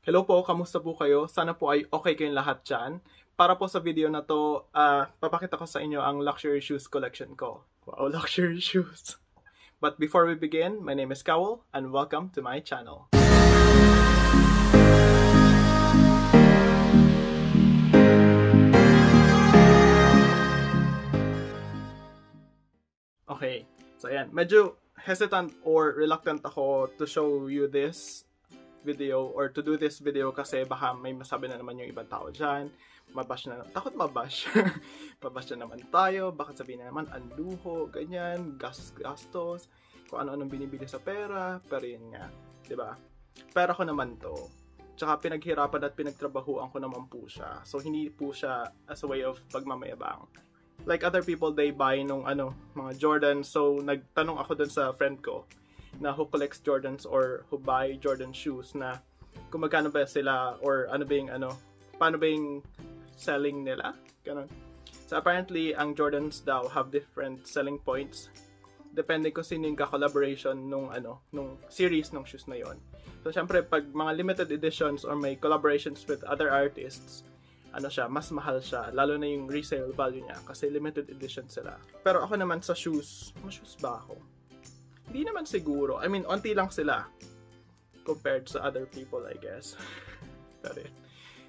Hello po, kamusta po kayo? Sana po ay okay kayong lahat dyan. Para po sa video na to, papakita ko sa inyo ang luxury shoes collection ko. Wow, luxury shoes! But before we begin, my name is Cowell and welcome to my channel. Okay, so ayan, medyo hesitant or reluctant ako to show you this video or to do this video kasi baka may masabi na naman yung ibang tao dyan, mabash na, takot mabash mabash na naman tayo, baka sabihin na naman anduho, ganyan, gastos, kung ano-anong binibili sa pera, pero yun nga, diba? Pera ko naman to, tsaka pinaghirapan at pinagtrabahuan ko naman po siya, so hindi po siya as a way of pagmamayabang. Like other people, they buy nung ano, mga Jordan, so nagtanong ako dun sa friend ko na who collects Jordans or who buy Jordan shoes na kung magkano ba sila or ano ba yung ano, paano ba yung selling nila, ganun. So apparently, ang Jordans daw have different selling points depende kung sino yung ka-collaboration nung ano, nung series nung shoes na yon. So syempre, pag mga limited editions or may collaborations with other artists, ano siya, mas mahal siya, lalo na yung resale value niya kasi limited edition sila. Pero ako naman sa shoes, ma-shoes ba ako? Hindi naman siguro. I mean, onti lang sila compared sa other people, I guess. Sorry.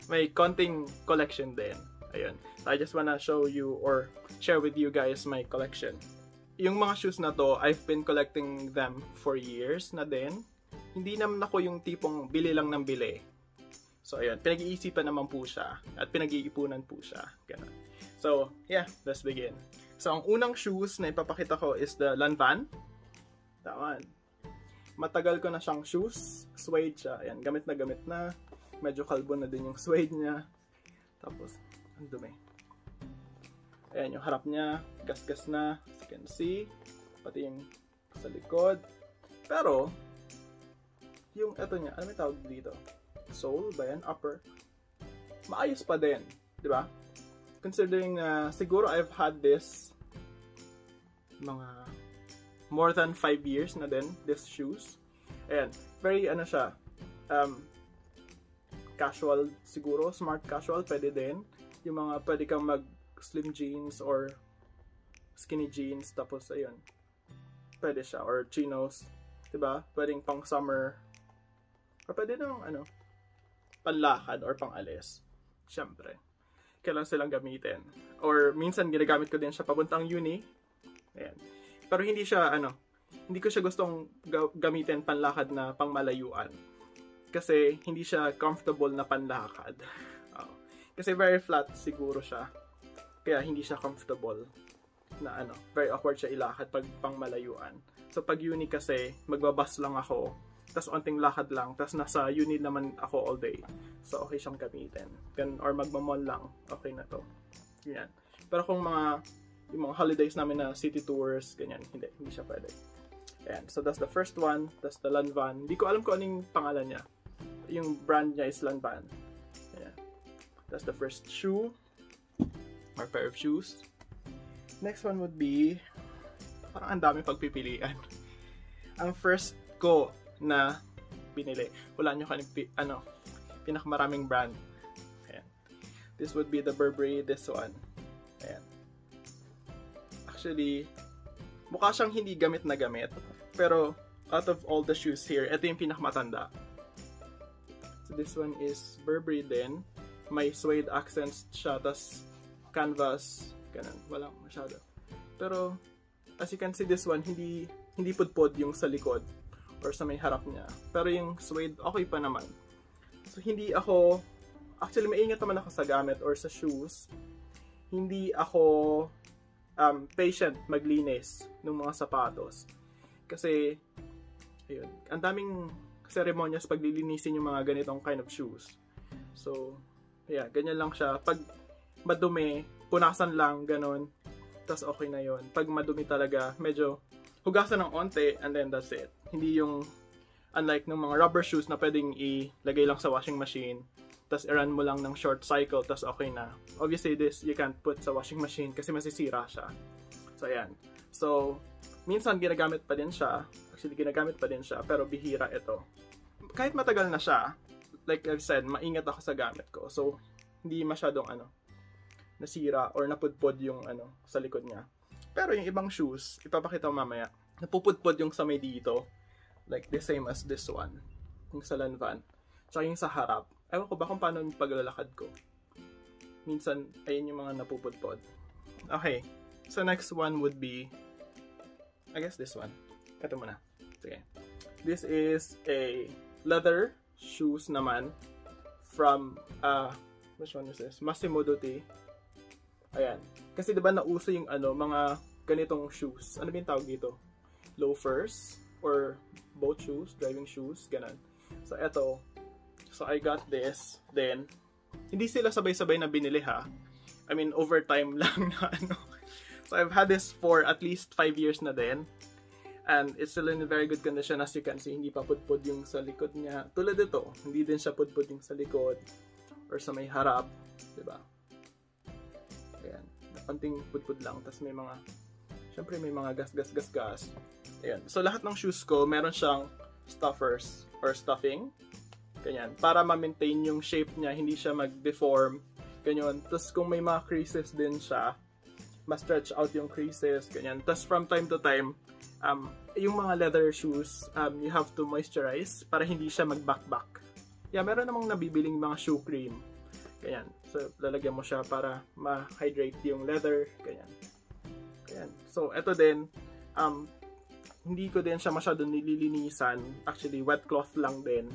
May konting collection din. Ayun. So, I just wanna show you or share with you guys my collection. Yung mga shoes na to, I've been collecting them for years na din. Hindi naman ako yung tipong bili lang ng bili. So, ayun. Pinag-iisipan naman po siya. At pinag-iipunan po siya. Ganun. So, yeah. Let's begin. So, ang unang shoes na ipapakita ko is the Lanvin. That one. Matagal ko na siyang shoes. Suede siya. Ayan, gamit na gamit na. Medyo kalbo na din yung suede niya. Tapos, ang dumi. Ayan, yung harap niya. Gasgas na. As you can see. Pati yung sa likod. Pero, yung eto niya. Ano may tawag dito? Sole ba yan? Upper. Maayos pa din. Diba? Considering na siguro I've had this mga more than 5 years na din, these shoes. Ayan, very ano siya, casual siguro, smart casual, pwede din. Yung mga pwede kang mag slim jeans or skinny jeans, tapos ayun, pwede siya, or chinos, diba? Pwedeng pang summer, or pwede nang ano, panlakad or pang alis. Siyempre, kailan silang gamitin. Or minsan ginagamit ko din siya papuntang uni. Ayan. Pero hindi siya, ano, hindi ko siya gustong gamitin panlakad na pangmalayuan. Kasi hindi siya comfortable na panlakad. Oh. Kasi very flat siguro siya. Kaya hindi siya comfortable na, ano, very awkward siya ilakad pag pangmalayuan. So pag uni kasi, magbabas lang ako, tas onting lakad lang, tas nasa uni naman ako all day. So okay siyang gamitin. Ganun, or magmamall lang, okay na to. Yan. Pero kung mga yung mga holidays namin na city tours, ganyan, hindi siya pwede. Ayan, so that's the first one, that's the Lanvin. Hindi ko alam kung anong pangalan niya. Yung brand niya is Lanvin. Ayan. That's the first shoe, or pair of shoes. Next one would be, parang ang dami pagpipilian. Ang first ko na binili, wala nyo ano, pinakamaraming brand. Ayan. This would be the Burberry, this one. Ayan. Actually, mukha siyang hindi gamit na gamit. Pero, out of all the shoes here, ito yung pinakamatanda. So, this one is Burberry din. May suede accents siya, tas canvas, ganun. Walang masyado. Pero, as you can see, this one, hindi pudpod yung sa likod or sa may harap niya. Pero yung suede, okay pa naman. So, hindi ako, actually, maingat naman ako sa gamit or sa shoes. Hindi ako patient maglinis ng mga sapatos. Kasi, ayun, ang daming seremonyas pag lilinisin yung mga ganitong kind of shoes. So, yeah, ganyan lang siya. Pag madumi, punasan lang, ganun. Tapos okay na yun. Pag madumi talaga, medyo hugasan ng onte and then that's it. Hindi yung, unlike ng mga rubber shoes na pwedeng ilagay lang sa washing machine. Tapos i-run mo lang ng short cycle, tapos okay na. Obviously, this you can't put sa washing machine kasi masisira siya. So, ayan. So, minsan ginagamit pa din siya. Actually, ginagamit pa din siya, pero bihira ito. Kahit matagal na siya, like I've said, maingat ako sa gamit ko. So, hindi masyadong ano, nasira or napudpod yung ano, sa likod niya. Pero yung ibang shoes, ipapakita ko mamaya, napupudpod yung sa may dito. Like the same as this one. Yung sa Lanvin. Tsaka yung sa harap. Ewan ko ba kung paano yung paglalakad ko. Minsan, ayun yung mga napupudpod. Okay. So, next one would be, I guess this one. Ito muna. Sige. This is a leather shoes naman from, which one is this? Massimo Dutti. Ayan. Kasi diba nauso yung ano, mga ganitong shoes. Ano ba yung tawag dito? Loafers or boat shoes, driving shoes, ganun. So, eto. So, I got this. Then, hindi sila sabay-sabay na binili ha. I mean, over time lang na ano. So, I've had this for at least 5 years na din. And it's still in very good condition, as you can see. Hindi pa pudpod yung sa likod niya. Tulad ito, hindi din siya pudpod yung sa likod or sa may harap, diba? Ayan, napanting pudpod lang. Tapos may mga, syempre may mga gas. Ayan, so lahat ng shoes ko, meron siyang stuffers or stuffing. Ganyan, para ma-maintain yung shape niya, hindi siya mag-deform. Ganyan, tapos kung may mga creases din siya, ma-stretch out yung creases. Ganyan, tapos from time to time, yung mga leather shoes, you have to moisturize para hindi siya mag-back. Yeah, meron namang nabibiling mga shoe cream. Ganyan. So, lalagyan mo siya para ma-hydrate yung leather. Ganyan. Ganyan. So, eto din, hindi ko din siya masyado nililinisan. Actually, wet cloth lang din.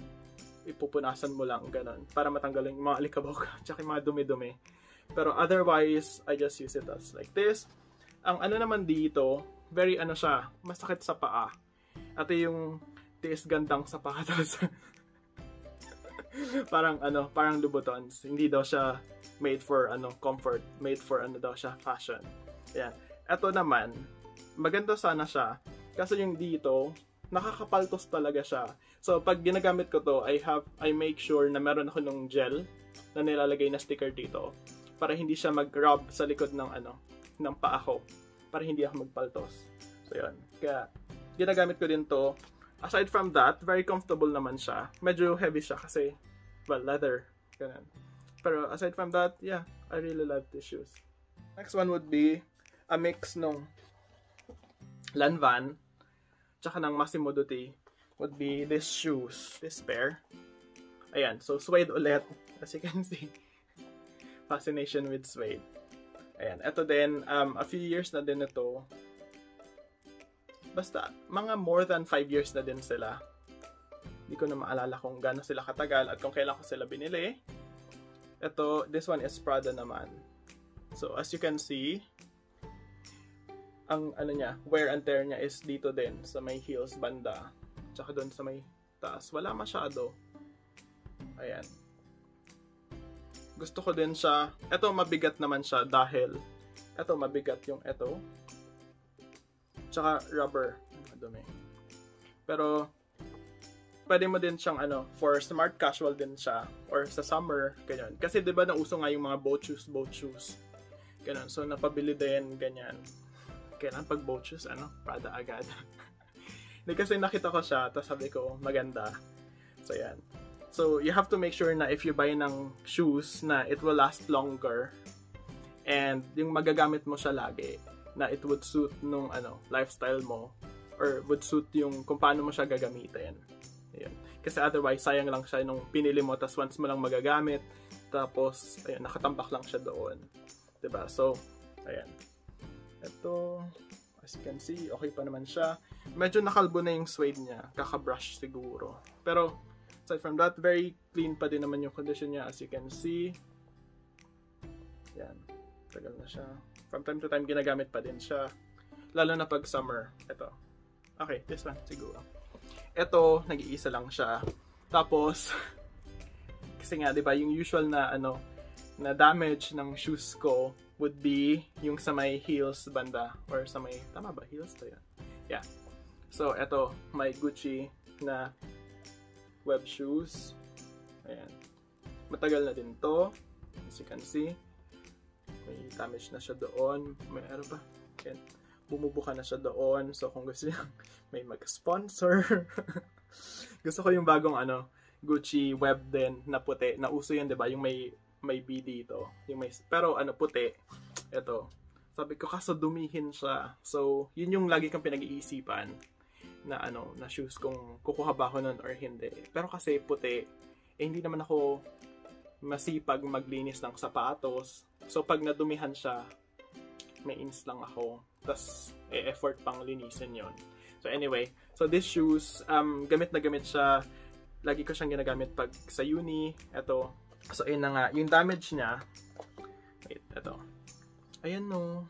Ipupunasan mo lang, ganun. Para matanggal yung mga alikabok, tsaka yung mga dumi-dumi. Pero otherwise, I just use it as like this. Ang ano naman dito, very ano siya, masakit sa paa. At yung tiis gandang sa paa. Parang ano, parang Louboutins. Hindi daw siya made for ano, comfort. Made for ano daw siya, fashion. Ayan. Eto naman, maganda sana siya. Kasi yung dito, nakakapaltos talaga siya. So pag ginagamit ko to, I make sure na meron ako ng gel na nilalagay na sticker dito. Para hindi siya mag-rub sa likod ng ano, ng paa ko. Para hindi ako magpaltos. So, yun. Kaya, ginagamit ko din to. Aside from that, very comfortable naman siya. Medyo heavy siya kasi, well, leather. Ganun. Pero, aside from that, yeah, I really love these shoes. Next one would be a mix nung Lanvin tsaka ng Massimo Dutti would be these shoes. This pair. Ayan. So, suede ulit. As you can see. Fascination with suede. Ayan, ito din, a few years na din ito. Basta, mga more than 5 years na din sila. Hindi ko na maalala kung gaano sila katagal at kung kailan ko sila binili. Ito, this one is Prada naman. So, as you can see, ang ano niya, wear and tear niya is dito din, sa may heels banda. Tsaka doon sa may taas. Wala masyado. Ayan. Gusto ko din siya. Ito, mabigat naman siya dahil ito, mabigat yung ito. Tsaka rubber. Madumi. Pero, pwede mo din siyang, ano, for smart casual din siya. Or sa summer, ganyan. Kasi, di ba, nauso nga yung mga boat shoes. Ganyan. So, napabili din, ganyan. Kailan pag boat shoes, ano, Prada agad. Hindi kasi nakita ko siya, tapos sabi ko, maganda. So, yan. So, you have to make sure na if you buy ng shoes na it will last longer and yung magagamit mo siya lagi na it would suit nung ano, lifestyle mo or would suit yung kung paano mo siya gagamitin. Ayun. Kasi otherwise, sayang lang siya nung pinili mo tapos once mo lang magagamit tapos ayun, nakatambak lang siya doon. Diba? So, ayan. Ito, as you can see, okay pa naman siya. Medyo nakalbo na yung suede niya. Kakabrush siguro. Pero, aside from that, very clean pa din naman yung condition niya as you can see. Yan. Tagal na siya. From time to time, ginagamit pa din siya. Lalo na pag summer. Ito. Okay, this one siguro. Ito, nag-iisa lang siya. Tapos, kasi nga, di ba, yung usual na, ano, na damage ng shoes ko would be yung sa may heels banda. Or sa may, tama ba? Heels to yan. Yeah. So, ito, my Gucci na web shoes. Ayan. Matagal na din to. As you can see. May damage na siya doon. May ano pa? Ayan. Bumubuka na siya doon. So, kung gusto niyo may mag-sponsor. Gusto ko yung bagong ano, Gucci web din na puti. Nauso yun, diba? Yung may B dito. Yung may, pero ano, puti. Ito. Sabi ko, kaso dumihin siya. So, yun yung lagi kang pinag-iisipan na ano, na shoes kung kukuha ba ako nun or hindi. Pero kasi puti, eh, hindi naman ako masipag maglinis ng sapatos. So, pag nadumihan siya, may ins lang ako. Tapos, effort pang linisin yon. So, anyway. So, these shoes, gamit na gamit siya. Lagi ko siyang ginagamit pag sa uni. Ito. So, ayun na nga. Yung damage niya. Wait, ito. Ayan no.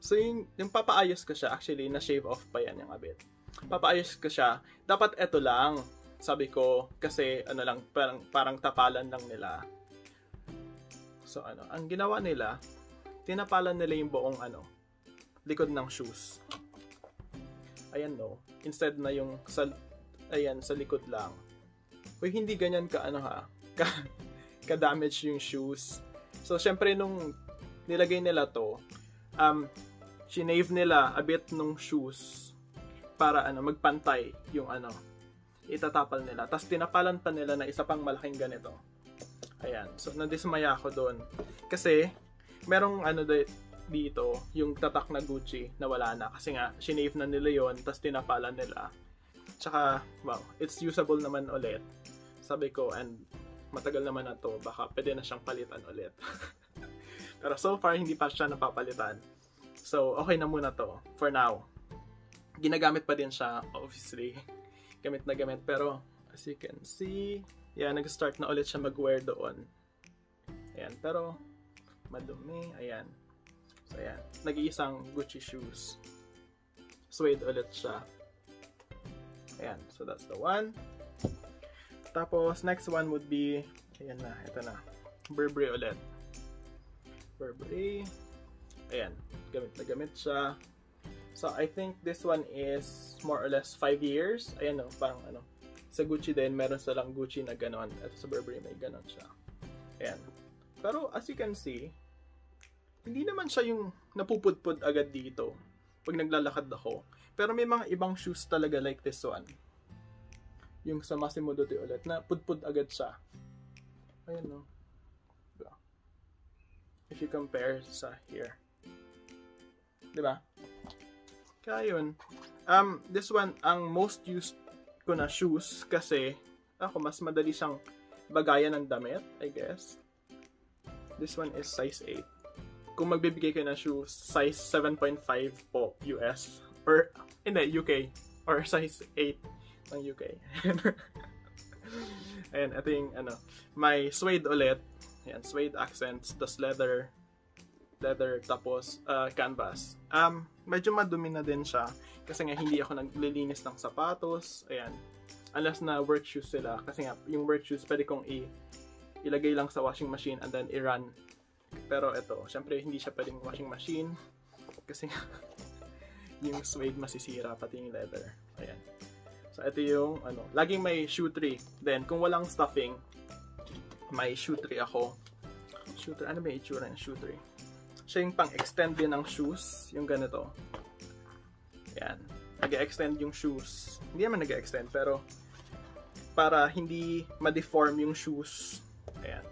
So, yung papaayos ko siya. Actually, na-shave off pa yan yung abit. Papaayos ko siya. Dapat ito lang. Sabi ko, kasi ano lang, parang tapalan lang nila. So, ano. Ang ginawa nila, tinapalan nila yung buong ano, likod ng shoes. Ayan no. Instead na yung sa, ayan, sa likod lang. Uy, hindi ganyan ka ano ha. Ka-damage yung shoes. So, syempre nung nilagay nila to, shinave nila a bit nung shoes para ano, magpantay yung ano, itatapal nila. Tapos tinapalan pa nila na isa pang malaking ganito. Ayan. So, nadismaya ako doon. Kasi, merong ano dito, yung tatak na Gucci na wala na. Kasi nga, shinave na nila yon, tapos tinapalan nila. Tsaka, wow, it's usable naman ulit. Sabi ko, and matagal naman na to, baka pwede na siyang palitan ulit. Pero so far, hindi pa siya napapalitan. So, okay na muna to, for now. Ginagamit pa din siya, obviously. Gamit na gamit, pero as you can see, yeah, nag-start na ulit siya mag-wear doon. Ayan, pero madumi, ayan. So, ayan. Nag-iisang Gucci shoes. Suede ulit siya. Ayan. So, that's the one. Tapos, next one would be, ayan na, ito na. Burberry ulit. Burberry. Ayan. Gamit na gamit siya. So, I think this one is more or less 5 years. Ayan o, parang ano. Sa Gucci din, meron silang Gucci na ganon. Ito sa Burberry, may ganon siya. Ayan. Pero as you can see, hindi naman siya yung napupudpud agad dito pag naglalakad ako. Pero may mga ibang shoes talaga like this one. Yung sa Massimo Dutti ulit, na pudpud agad siya. Ayan o. If you compare sa here. Diba? Kaya yun. This one, ang most used ko na shoes kasi ako mas madali siyang bagayan ng damit, I guess. This one is size 8. Kung magbibigay kayo ng shoes, size 7.5 po US. Or, hindi, UK. Or size 8 ng UK. Ayan, ito yung, ano, may suede ulit. Ayan, suede accents, tas leather. Leather, tapos canvas. Medyo madumi na din siya. Kasi nga, hindi ako naglilinis ng sapatos. Ayan. Unless na work shoes sila. Kasi nga, yung work shoes, pwede kong ilagay lang sa washing machine and then i-run. Pero ito, syempre hindi siya pwedeng washing machine kasi yung suede masisira pati yung leather. Ayan. So ito yung ano, laging may shoe tree. Then kung walang stuffing, may shoe tree ako. Shoe tree, ano ba yung itsura ng shoe tree? Siya yung pang-extend din ng shoes, yung ganito. Ayan. Nag-extend yung shoes. Hindi naman nag-extend pero para hindi ma-deform yung shoes. Ayan.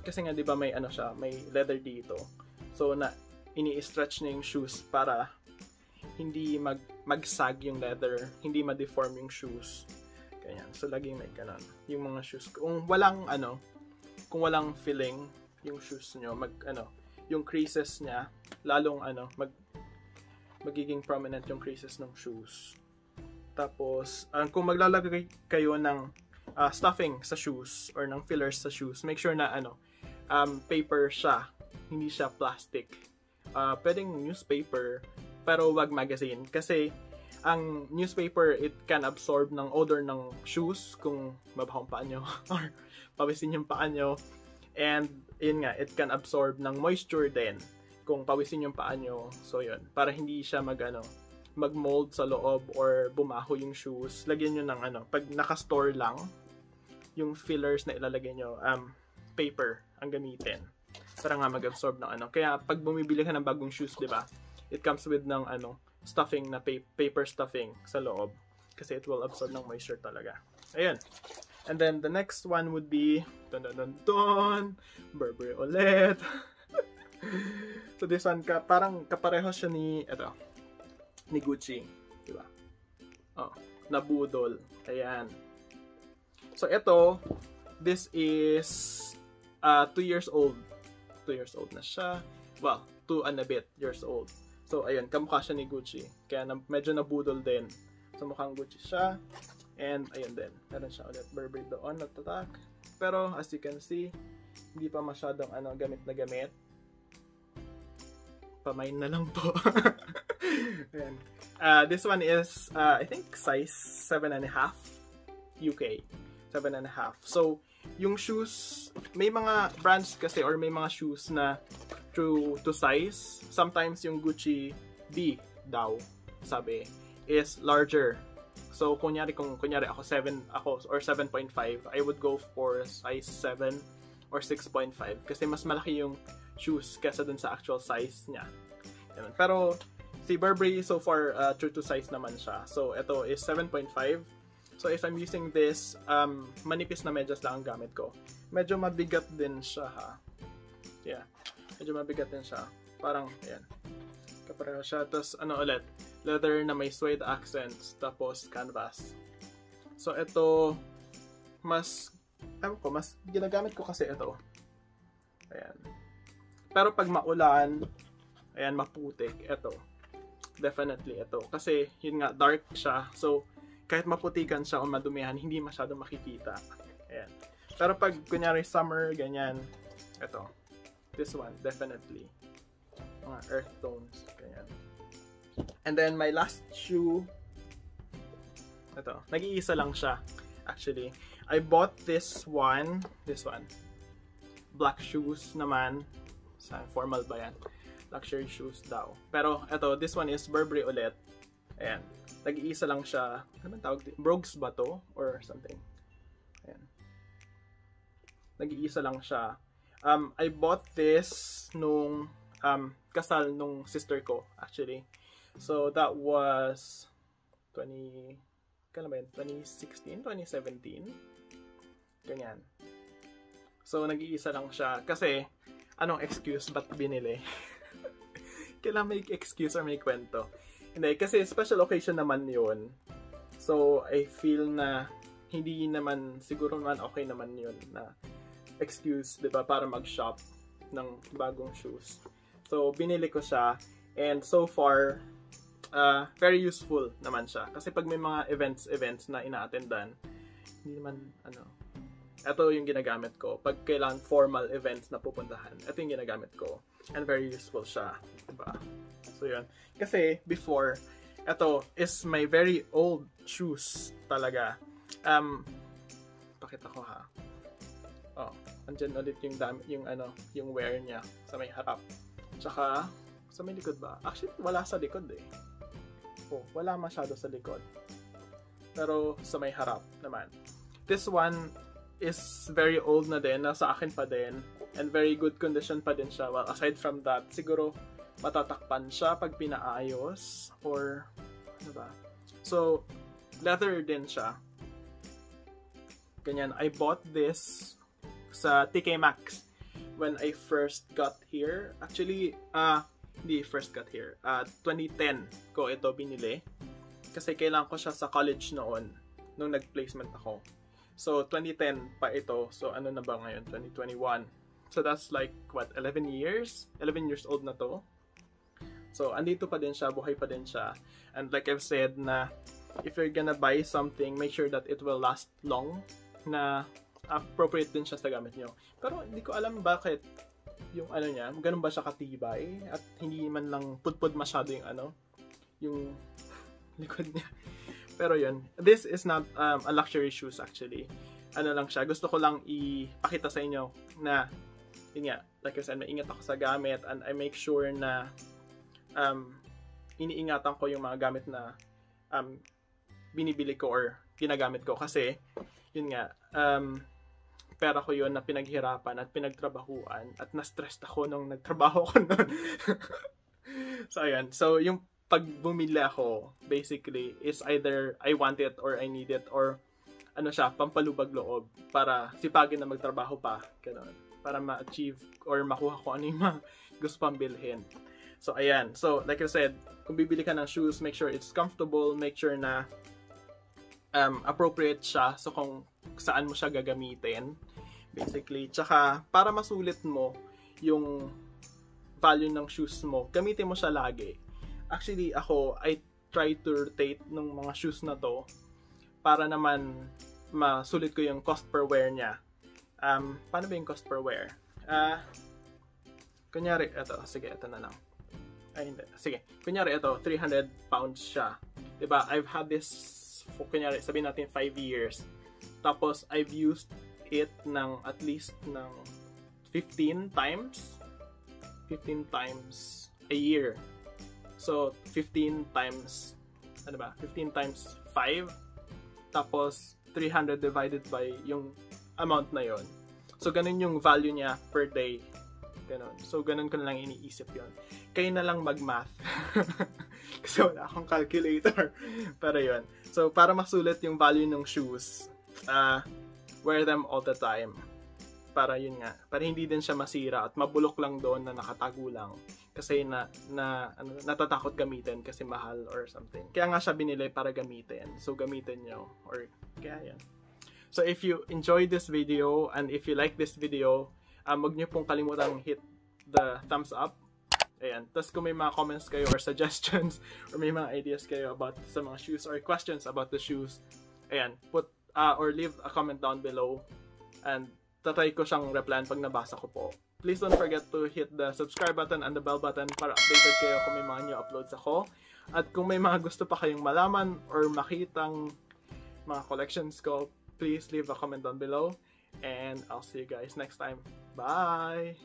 Kasi nga 'di ba may ano siya, may leather dito. So na ini-stretch na yung shoes para hindi magsag yung leather, hindi ma-deform yung shoes. Ganyan. So laging may ganun. Yung mga shoes kung walang ano, kung walang filling yung shoes nyo, mag ano, yung creases niya lalong ano, magiging prominent yung creases ng shoes. Tapos kung maglalagay kayo ng stuffing sa shoes or ng fillers sa shoes, make sure na ano, paper siya, hindi siya plastic. Pwedeng newspaper pero wag magazine kasi ang newspaper it can absorb ng odor ng shoes kung mabahong paa nyo or pawisin yung paa nyo, and yun nga, it can absorb ng moisture din kung pawisin yung paa nyo. So yun, para hindi siya magano mag-mold sa loob or bumaho yung shoes, lagyan nyo ng ano, pag naka-store lang yung fillers na ilalagay nyo, paper ang gamitin para nga mag-absorb ng ano. Kaya pag bumibili ka ng bagong shoes, diba, it comes with ng ano, stuffing na paper stuffing sa loob kasi it will absorb ng moisture talaga. Ayun. And then the next one would be dun dun dun dun, Burberry ulit. So this one parang kapareho siya ni eto, ni Gucci, di ba? Oh, nabudol. Ayan. So eto, this is 2 years old. 2 years old na siya. Well, 2 and a bit years old. So ayun, kamukha siya ni Gucci. Kaya medyo nabudol din. So mukhang Gucci siya. And ayun din, meron siya ulit Burberry doon na tatak. Pero as you can see, hindi pa masyadong ano, gamit na gamit. Pamain na lang po. Ayan. This one is, I think, size 7.5 UK. 7.5. So, yung shoes, may mga brands kasi or may mga shoes na true to size. Sometimes yung Gucci D daw, sabi, is larger. So, kunyari ako 7.5, I would go for size 7 or 6.5 kasi mas malaki yung shoes kesa dun sa actual size niya. Ganun. Pero, si Burberry so far, true to size naman siya. So, ito is 7.5. So, if I'm using this, manipis na medyas lang ang gamit ko. Medyo mabigat din siya, ha? Yeah. Medyo mabigat din siya. Parang, ayan. Kapareho siya. Tapos, ano ulit? Leather na may suede accents, tapos canvas. So, ito, mas ginagamit ko kasi ito. Ayan. Pero pag maulan, ayan, maputik, ito. Definitely ito. Kasi, yun nga, dark siya. So, kahit maputikan siya o madumihan, hindi masyado makikita. Ayan. Pero pag, kunyari, summer, ganyan, ito. This one, definitely. Mga earth tones, ganyan. And then, my last shoe, ito, nag-iisa lang siya, actually. I bought this one, black shoes naman, saan, formal ba yan? Luxury shoes daw. Pero, ito, this one is Burberry ulit, ayan, nag-iisa lang siya, ano man tawag, brogues ba to? Or something, ayan, nag-iisa lang siya. I bought this nung, kasal nung sister ko, actually. So that was 2016, 2017. Ganyan. So nag-iisa lang siya kasi anong excuse ba't binili? Kailangan may excuse or may kwento. Hindi kasi special occasion naman 'yun. So I feel na hindi naman siguro naman okay naman 'yun na excuse, 'di ba, para mag-shop ng bagong shoes. So binili ko siya and so far very useful naman siya. Kasi pag may mga events na ina-attendan, hindi naman, ano, ito yung ginagamit ko. Pag kailangan formal events na pupuntahan, ito yung ginagamit ko. And very useful siya. Diba? So, yun. Kasi, before, ito is my very old shoes talaga. Pakita ko, ha. Oh, andyan ulit yung wear niya sa may harap. Tsaka, sa may likod ba? Actually, wala sa likod, eh. Oh, wala masyado sa likod. Pero sa may harap naman. This one is very old na din. Nasa akin pa din. And very good condition pa din siya. Well, aside from that, siguro matatakpan siya pag pinaayos. Or, ano ba? So, leather din siya. Ganyan. I bought this sa TK Maxx when I first got here. Actually, hindi first got here. 2010 ko ito binili. Kasi kailangan ko siya sa college noon, nung nag-placement ako. So, 2010 pa ito. So, ano na ba ngayon? 2021. So, that's like, what, 11 years? 11 years old na to. So, andito pa din siya. Buhay pa din siya. And like I've said na, if you're gonna buy something, make sure that it will last long. Na appropriate din siya sa gamit nyo. Pero, hindi ko alam bakit yung ano niya, ganun ba siya katibay? At hindi man lang pudpud masyado yung ano, yung likod niya. Pero yun, this is not a luxury shoes actually. Ano lang siya, gusto ko lang ipakita sa inyo na, yun nga, like I said, maingat ako sa gamit and I make sure na iniingatan ko yung mga gamit na binibili ko or ginagamit ko kasi, yun nga, pera ko yun na pinaghirapan at pinagtrabahuan at na-stressed ako nung nagtrabaho ko nun. So, ayan. So, yung pag bumili ako, basically, is either I want it or I need it or ano siya, pampalubag loob para sipagin na magtrabaho pa, ganun, para ma-achieve or makuha ko ano yung mga gusto pang bilhin. So ayan, so like I said, kung bibili ka ng shoes, make sure it's comfortable, make sure na appropriate siya, so kung saan mo siya gagamitin, basically, tsaka para masulit mo yung value ng shoes mo, gamitin mo siya lagi. Actually, ako, I try to rotate ng mga shoes na to para naman masulit ko yung cost per wear niya. Paano ba yung cost per wear? Kunyari, ito. Sige, ito na lang. Ay, hindi. Sige. Kunyari, ito. 300 pounds siya. Diba? I've had this, kunyari, sabihin natin 5 years. Tapos, I've used it ng at least ng 15 times. 15 times a year. So, 15 times, ano ba? 15 times 5. Tapos, 300 divided by yung amount na yon. So, ganun yung value niya per day. Ganun. So, ganun ko na lang iniisip yon. Kayo na lang mag-math. Kasi wala akong calculator. Pero yon. So, para masulit yung value ng shoes, wear them all the time. Para yun nga. Para hindi din siya masira at mabulok lang doon na nakatago lang. Kasi natatakot gamitin kasi mahal or something. Kaya nga siya binili para gamitin. So, gamitin nyo. Or, kaya yun. So, if you enjoyed this video and if you like this video, huwag nyo pong kalimutang hit the thumbs up. Ayan. Tapos kung may mga comments kayo or suggestions or may mga ideas kayo about sa mga shoes or questions about the shoes, ayan, put or leave a comment down below and tatry ko siyang replan pag nabasa ko po. Please don't forget to hit the subscribe button and the bell button para updated kayo kung may mga new uploads ako. At kung may mga gusto pa kayong malaman or makitang mga collections ko, please leave a comment down below. And I'll see you guys next time. Bye!